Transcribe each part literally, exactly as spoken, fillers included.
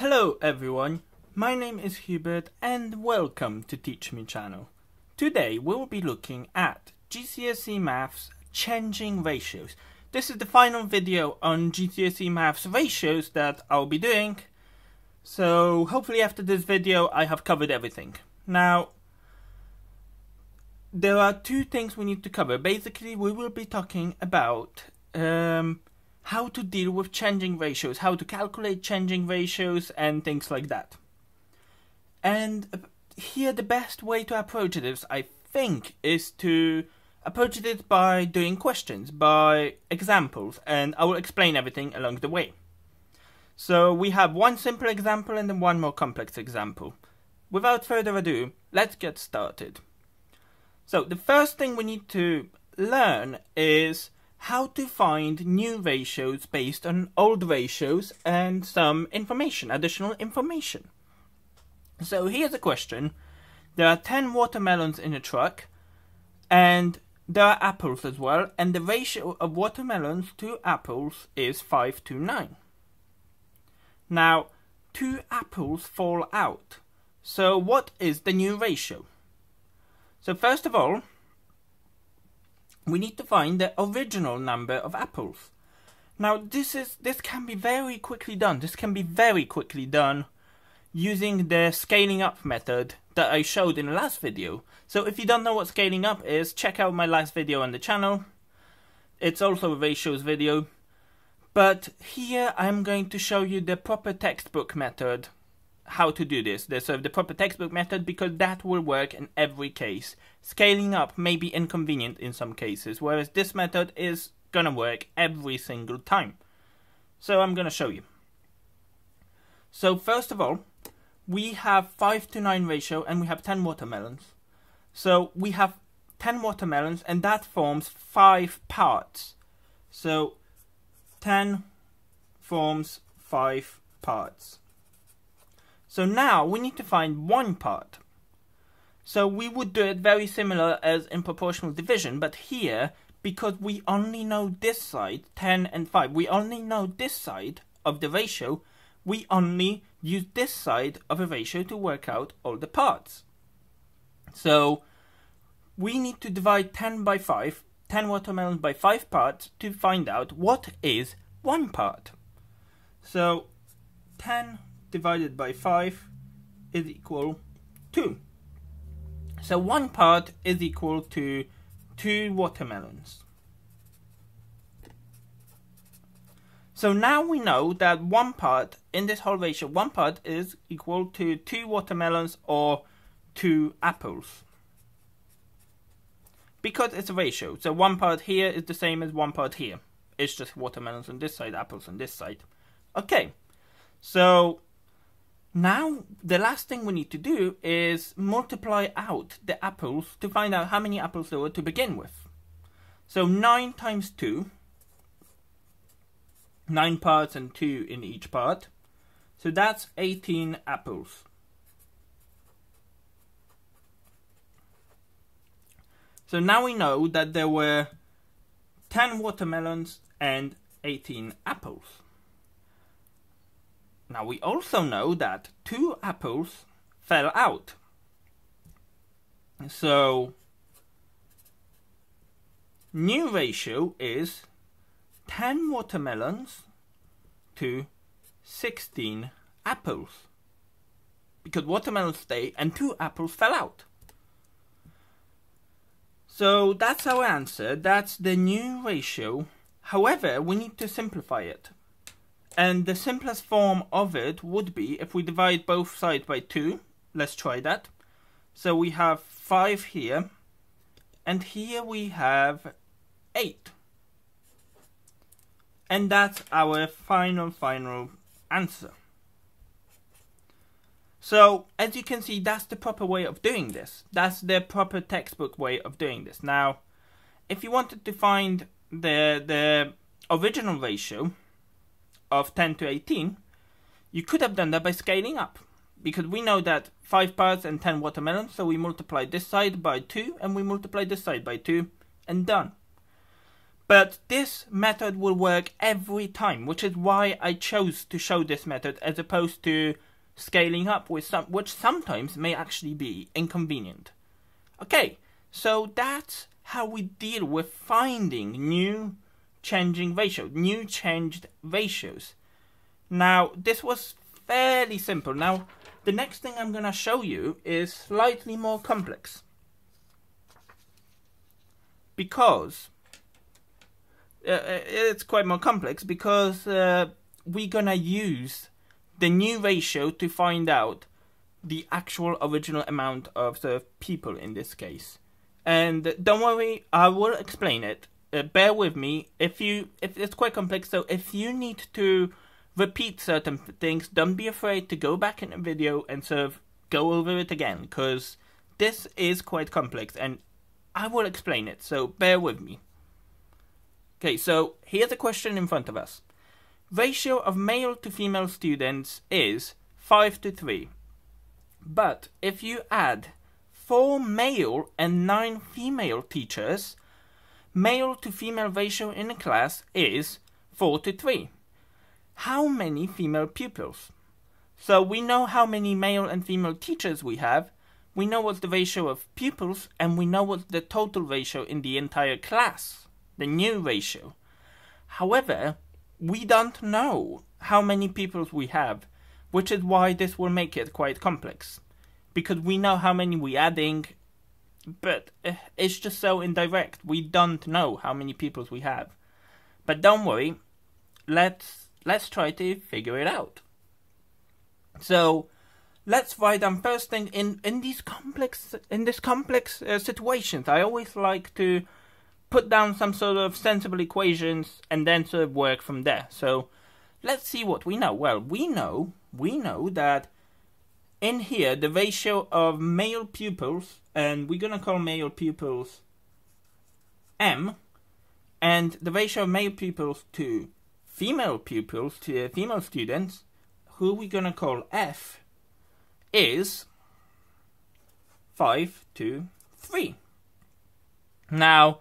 Hello everyone, my name is Hubert and welcome to Teach Me Channel. Today we'll be looking at G C S E Maths Changing Ratios. This is the final video on G C S E Maths ratios that I'll be doing. So hopefully after this video I have covered everything. Now, there are two things we need to cover. Basically we will be talking about um, how to deal with changing ratios, how to calculate changing ratios and things like that. And here the best way to approach this, I think, is to approach it by doing questions, by examples, and I will explain everything along the way. So we have one simple example and then one more complex example. Without further ado, let's get started. So the first thing we need to learn is how to find new ratios based on old ratios and some information, additional information. So here's a question. There are ten watermelons in a truck and there are apples as well, and the ratio of watermelons to apples is five to nine. Now, two apples fall out. So what is the new ratio? So first of all, we need to find the original number of apples. Now this is this can be very quickly done. This can be very quickly done using the scaling up method that I showed in the last video. So if you don't know what scaling up is, check out my last video on the channel. It's also a ratios video. But here I'm going to show you the proper textbook method, how to do this. There's uh, the proper textbook method, because that will work in every case. Scaling up may be inconvenient in some cases, whereas this method is gonna work every single time. So I'm gonna show you. So first of all, we have five to nine ratio and we have ten watermelons. So we have ten watermelons and that forms five parts. So ten forms five parts. So now we need to find one part. So we would do it very similar as in proportional division, but here, because we only know this side, ten and five, we only know this side of the ratio, we only use this side of a ratio to work out all the parts. So we need to divide ten by five, ten watermelons by five parts to find out what is one part. So ten divided by five is equal to two. So one part is equal to two watermelons. So now we know that one part in this whole ratio, one part is equal to two watermelons or two apples, because it's a ratio. So one part here is the same as one part here. It's just watermelons on this side, apples on this side. Okay, so now the last thing we need to do is multiply out the apples to find out how many apples there were to begin with. So nine times two, nine parts and two in each part, so that's eighteen apples. So now we know that there were ten watermelons and eighteen apples. Now we also know that two apples fell out. So new ratio is ten watermelons to sixteen apples, because watermelons stayed and two apples fell out. So that's our answer. That's the new ratio. However, we need to simplify it. And the simplest form of it would be if we divide both sides by two. Let's try that. So we have five here, and here we have eight. And that's our final, final answer. So, as you can see, that's the proper way of doing this. That's the proper textbook way of doing this. Now, if you wanted to find the, the original ratio of ten to eighteen, you could have done that by scaling up, because we know that five parts and ten watermelons, so we multiply this side by two and we multiply this side by two, and done. But this method will work every time, which is why I chose to show this method as opposed to scaling up, with some, which sometimes may actually be inconvenient. Okay, so that's how we deal with finding new changing ratios, new changed ratios. Now, this was fairly simple. Now, the next thing I'm going to show you is slightly more complex, because uh, it's quite more complex because uh, we're going to use the new ratio to find out the actual original amount of the people in this case. And don't worry, I will explain it. Uh, bear with me. If you, if it's quite complex, so if you need to repeat certain things, don't be afraid to go back in the video and sort of go over it again, because this is quite complex and I will explain it, so bear with me. Okay, so here's a question in front of us. Ratio of male to female students is five to three. But if you add four male and nine female teachers, male to female ratio in a class is four to three. How many female pupils? So we know how many male and female teachers we have, we know what's the ratio of pupils, and we know what's the total ratio in the entire class, the new ratio. However, we don't know how many pupils we have, which is why this will make it quite complex, because we know how many we're adding, but it's just so indirect. We don't know how many pupils we have. But don't worry, let's let's try to figure it out. So let's write down first thing in in these complex in this complex uh, situations. I always like to put down some sort of sensible equations and then sort of work from there. So let's see what we know. Well, we know we know that in here the ratio of male pupils, and we're gonna call male pupils M, and the ratio of male pupils to female pupils, to female students, who we're gonna call F, is five to three. Now,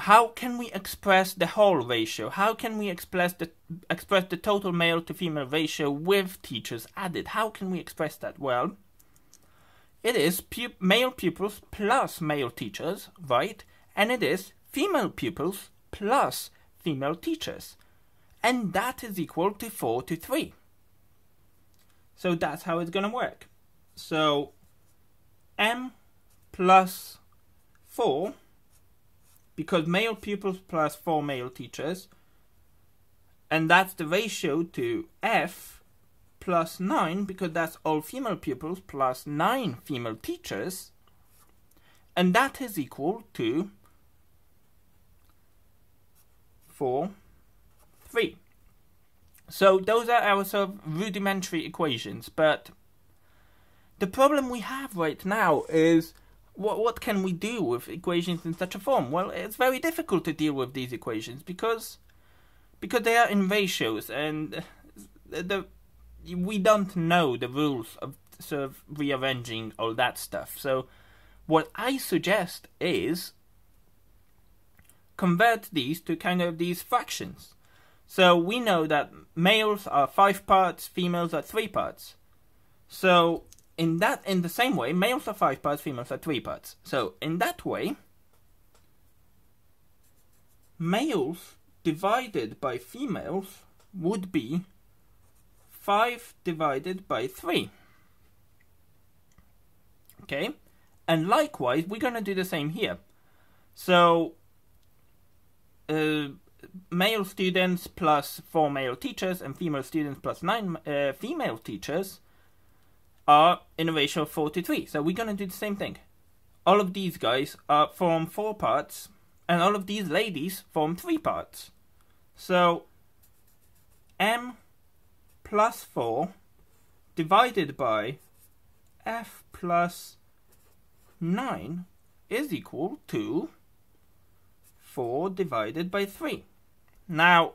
how can we express the whole ratio? How can we express the express the total male to female ratio with teachers added? How can we express that? Well, it is pu male pupils plus male teachers, right? And it is female pupils plus female teachers. And that is equal to four to three. So that's how it's going to work. So M plus four, because male pupils plus four male teachers, and that's the ratio to F plus nine, because that's all female pupils plus nine female teachers, and that is equal to four, three. So those are our sort of rudimentary equations, but the problem we have right now is, What, what can we do with equations in such a form? Well, it's very difficult to deal with these equations because because they are in ratios, and the, the, we don't know the rules of sort of rearranging all that stuff. So what I suggest is convert these to kind of these fractions. So we know that males are five parts, females are three parts. So In that, in the same way, males are five parts, females are three parts. So in that way, males divided by females would be five divided by three. Okay, and likewise, we're gonna do the same here. So uh, male students plus four male teachers and female students plus nine uh, female teachers are in a ratio of four to three. So we're going to do the same thing. All of these guys are form four parts, and all of these ladies form three parts. So M plus four divided by F plus nine is equal to four divided by three. Now,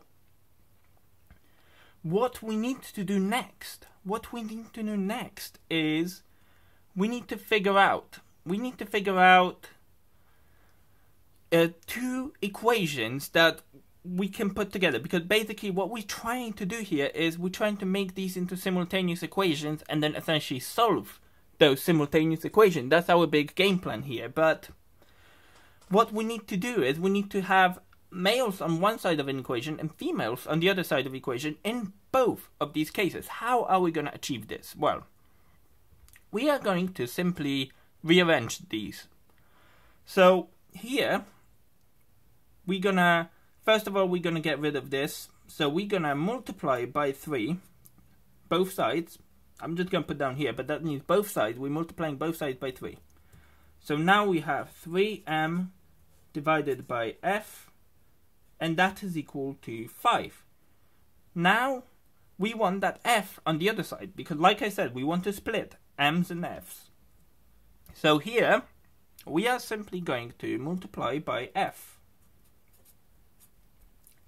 what we need to do next What we need to do next is we need to figure out, we need to figure out uh, two equations that we can put together, because basically what we're trying to do here is we're trying to make these into simultaneous equations and then essentially solve those simultaneous equations. That's our big game plan here. But what we need to do is we need to have males on one side of an equation and females on the other side of the equation in both of these cases. How are we going to achieve this? Well, we are going to simply rearrange these. So here we're going to, first of all, we're going to get rid of this. So we're going to multiply by three, both sides. I'm just going to put down here, but that means both sides. We're multiplying both sides by three. So now we have three m divided by f, and that is equal to five. Now we want that f on the other side, because like I said, we want to split m's and f's. So here we are simply going to multiply by f.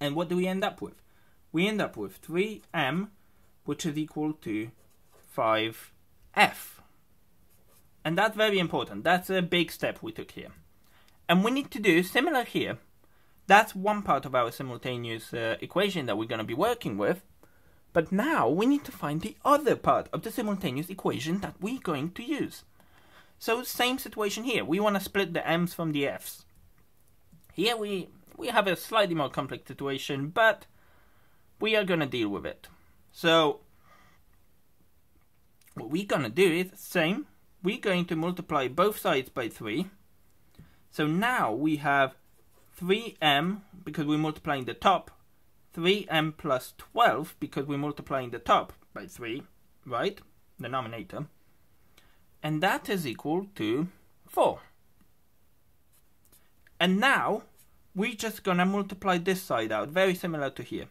And what do we end up with? We end up with three m, which is equal to five f. And that's very important. That's a big step we took here. And we need to do similar here. That's one part of our simultaneous uh, equation that we're going to be working with. But now we need to find the other part of the simultaneous equation that we're going to use. So same situation here. We want to split the m's from the f's. Here we, we have a slightly more complex situation, but we are going to deal with it. So what we're going to do is the same. We're going to multiply both sides by three. So now we have three m, because we're multiplying the top, three m plus twelve, because we're multiplying the top by three, right, denominator, and that is equal to four. And now we're just going to multiply this side out, very similar to here,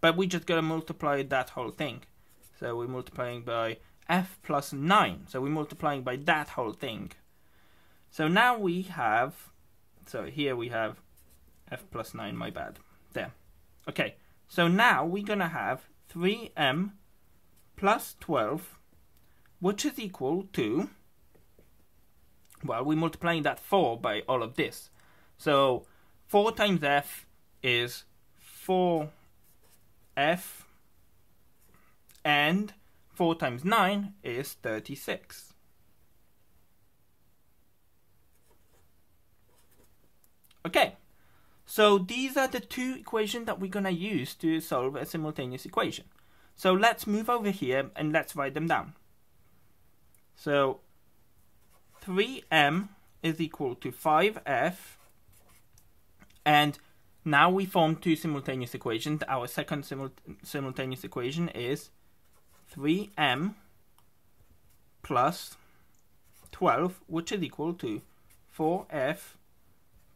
but we're just going to multiply that whole thing. So we're multiplying by f plus nine, so we're multiplying by that whole thing. So now we have, so here we have f plus nine, my bad, there. Okay, so now we're going to have three m plus twelve, which is equal to, well, we're multiplying that four by all of this. So four times f is four f, and four times nine is thirty-six. Okay, so these are the two equations that we're going to use to solve a simultaneous equation. So let's move over here and let's write them down. So three m is equal to five f, and now we form two simultaneous equations. Our second simul simultaneous equation is three m plus twelve, which is equal to four f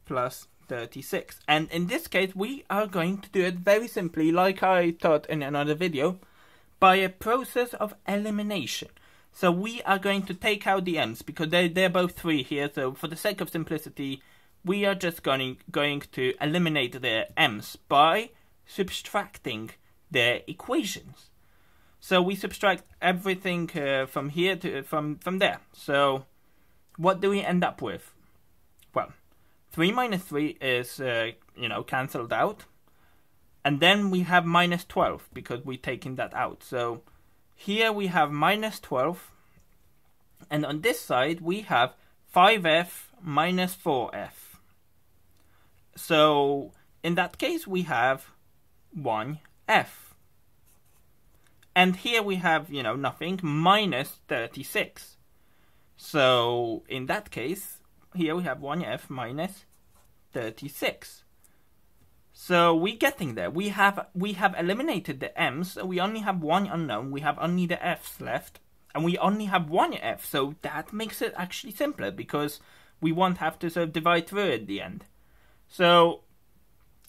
plus thirty-six. And in this case, we are going to do it very simply, like I taught in another video, by a process of elimination. So we are going to take out the m's, because they, they're both three here. So for the sake of simplicity, we are just going, going to eliminate the m's by subtracting their equations. So we subtract everything uh, from here to from, from there. So what do we end up with? Well, three minus three is, uh, you know, cancelled out. And then we have minus twelve, because we're taking that out. So here we have minus twelve. And on this side, we have five f minus four f. So in that case, we have one f. And here we have, you know, nothing, minus thirty-six. So in that case, here we have one f minus thirty-six. So we're getting there. We have, we have eliminated the m's, so we only have one unknown. We have only the f's left, and we only have one f. So that makes it actually simpler, because we won't have to sort of divide through at the end. So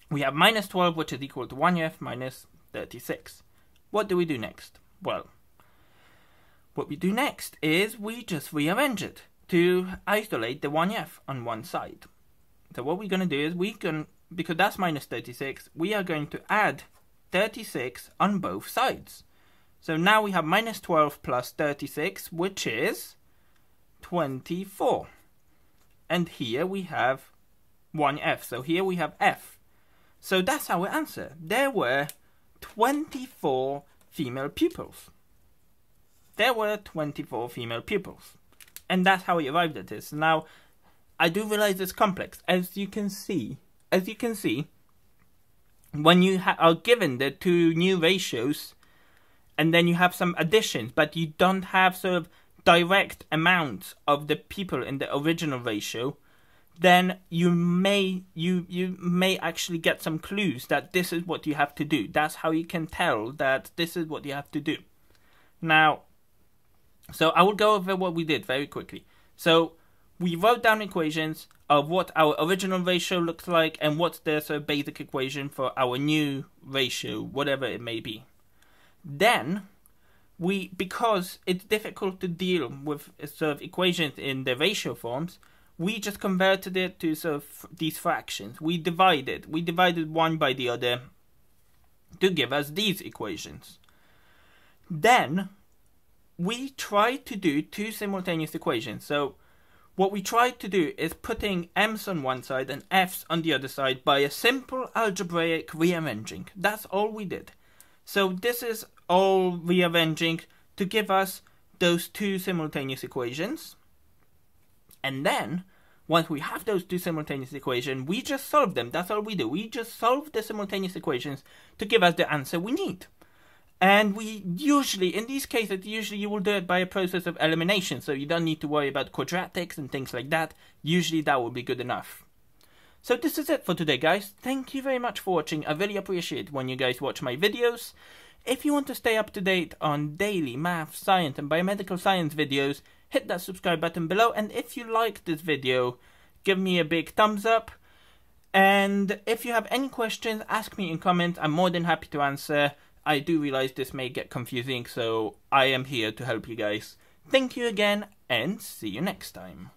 we have minus twelve, which is equal to one f minus thirty-six. What do we do next? Well, what we do next is we just rearrange it to isolate the one f on one side. So what we're going to do is we can, because that's minus thirty-six, we are going to add thirty-six on both sides. So now we have minus twelve plus thirty-six, which is twenty-four. And here we have one F. So here we have F. So that's our answer. There were twenty-four female pupils. There were twenty-four female pupils. And that's how we arrived at this. Now, I do realize it's complex. As you can see, as you can see, when you ha are given the two new ratios, and then you have some additions, but you don't have sort of direct amounts of the people in the original ratio, then you may you you may actually get some clues that this is what you have to do. That's how you can tell that this is what you have to do. Now, so I will go over what we did very quickly. So we wrote down equations of what our original ratio looks like and what's the sort of basic equation for our new ratio, whatever it may be. Then we, because it's difficult to deal with sort of equations in the ratio forms, we just converted it to sort of these fractions. We divided. We divided one by the other to give us these equations. Then we tried to do two simultaneous equations. So what we tried to do is putting m's on one side and f's on the other side by a simple algebraic rearranging. That's all we did. So this is all rearranging to give us those two simultaneous equations. And then, once we have those two simultaneous equations, we just solve them. That's all we do. We just solve the simultaneous equations to give us the answer we need. And we usually, in these cases, usually you will do it by a process of elimination. So you don't need to worry about quadratics and things like that. Usually that will be good enough. So this is it for today, guys. Thank you very much for watching. I really appreciate when you guys watch my videos. If you want to stay up to date on daily math, science and biomedical science videos, hit that subscribe button below, and if you like this video, give me a big thumbs up. And if you have any questions, ask me in comments. I'm more than happy to answer. I do realize this may get confusing, so I am here to help you guys. Thank you again, and see you next time.